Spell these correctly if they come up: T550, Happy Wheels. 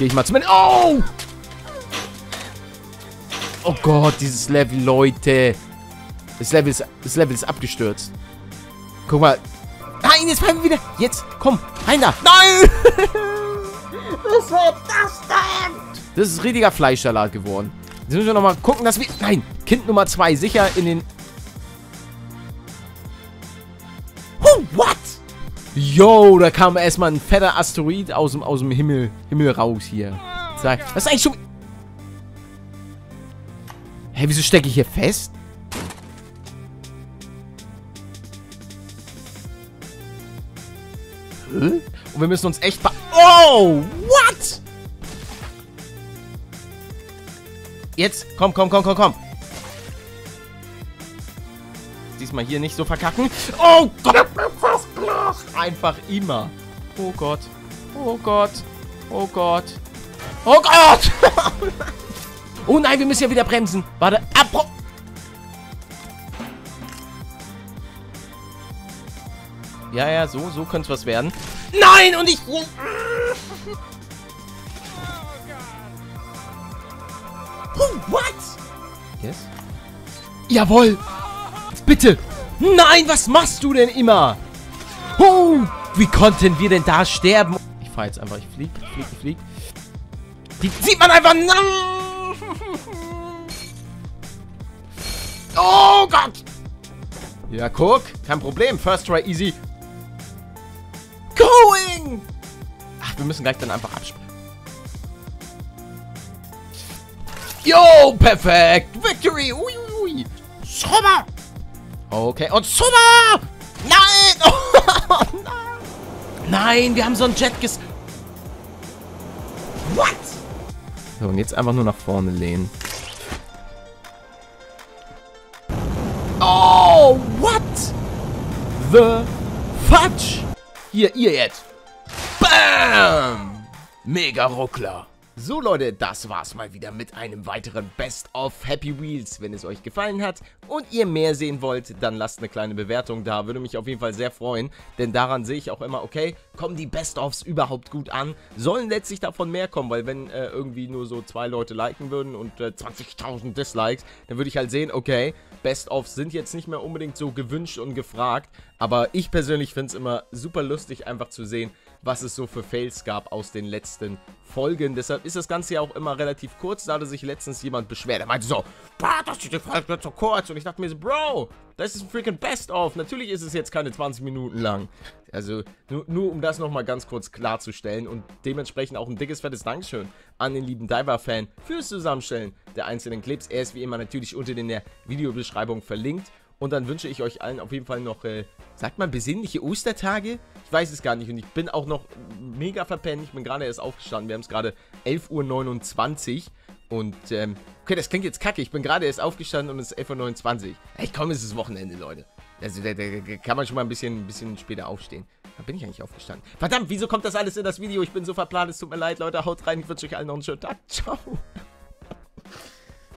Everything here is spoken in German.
Gehe ich mal zum... Oh! Oh Gott, dieses Level, Leute. Das Level ist abgestürzt. Guck mal. Nein, jetzt bleiben wir wieder. Jetzt, komm. Rein da. Nein! Was war das denn? Das ist richtiger Fleischsalat geworden. Jetzt müssen wir nochmal gucken, dass wir... Nein, Kind Nummer 2 sicher in den... Oh, what? Yo, da kam erstmal ein fetter Asteroid aus dem Himmel raus hier. Was ist eigentlich schon... Hä, wieso stecke ich hier fest? Hä? Und wir müssen uns echt... Oh, what? Jetzt, komm. Diesmal hier nicht so verkacken. Oh Gott! Einfach immer. Oh Gott. Oh Gott. Oh Gott. Oh Gott! Oh nein, wir müssen ja wieder bremsen. Warte. Abbruch. Ja, so könnte es was werden. Nein, und ich... Oh, what? Yes? Jawohl. Bitte. Nein, was machst du denn immer? Oh, wie konnten wir denn da sterben? Ich fahre jetzt einfach. Ich fliege, ich fliege. Die sieht man einfach... Nein. Oh Gott! Ja, guck. Kein Problem. First try easy. Going! Ach, wir müssen gleich dann einfach abspringen. Yo, perfekt. Victory. Uiuiui. Super. Okay, und super! Nein! Oh, nein! Nein, wir haben so einen Jet ges... What? So, und jetzt einfach nur nach vorne lehnen. Oh, what the fudge? Hier, ihr jetzt. Bam! Mega Ruckler. So, Leute, das war's mal wieder mit einem weiteren Best of Happy Wheels. Wenn es euch gefallen hat und ihr mehr sehen wollt, dann lasst eine kleine Bewertung da. Würde mich auf jeden Fall sehr freuen, denn daran sehe ich auch immer, okay, kommen die Best ofs überhaupt gut an? Sollen letztlich davon mehr kommen, weil wenn irgendwie nur so 2 Leute liken würden und 20.000 Dislikes, dann würde ich halt sehen, okay, Best ofs sind jetzt nicht mehr unbedingt so gewünscht und gefragt, aber ich persönlich finde es immer super lustig, einfach zu sehen, was es so für Fails gab aus den letzten Folgen. Deshalb ist das Ganze ja auch immer relativ kurz. Da hatte sich letztens jemand beschwert. Er meinte so, bah, das ist die Folge zu kurz. Und ich dachte mir so, Bro, das ist ein freaking Best-of. Natürlich ist es jetzt keine 20 Minuten lang. Also nur um das nochmal ganz kurz klarzustellen. Und dementsprechend auch ein dickes, fettes Dankeschön an den lieben Diver-Fan fürs Zusammenstellen der einzelnen Clips. Er ist wie immer natürlich unten in der Videobeschreibung verlinkt. Und dann wünsche ich euch allen auf jeden Fall noch, sagt man, besinnliche Ostertage? Ich weiß es gar nicht und ich bin auch noch mega verpennt. Ich bin gerade erst aufgestanden. Wir haben es gerade 11.29 Uhr und, okay, das klingt jetzt kacke. Ich bin gerade erst aufgestanden und es ist 11.29 Uhr. Hey, komm, es ist Wochenende, Leute. Also, da kann man schon mal ein bisschen später aufstehen. Da bin ich eigentlich aufgestanden. Verdammt, wieso kommt das alles in das Video? Ich bin so verplant, es tut mir leid, Leute. Haut rein, ich wünsche euch allen noch einen schönen Tag. Ciao.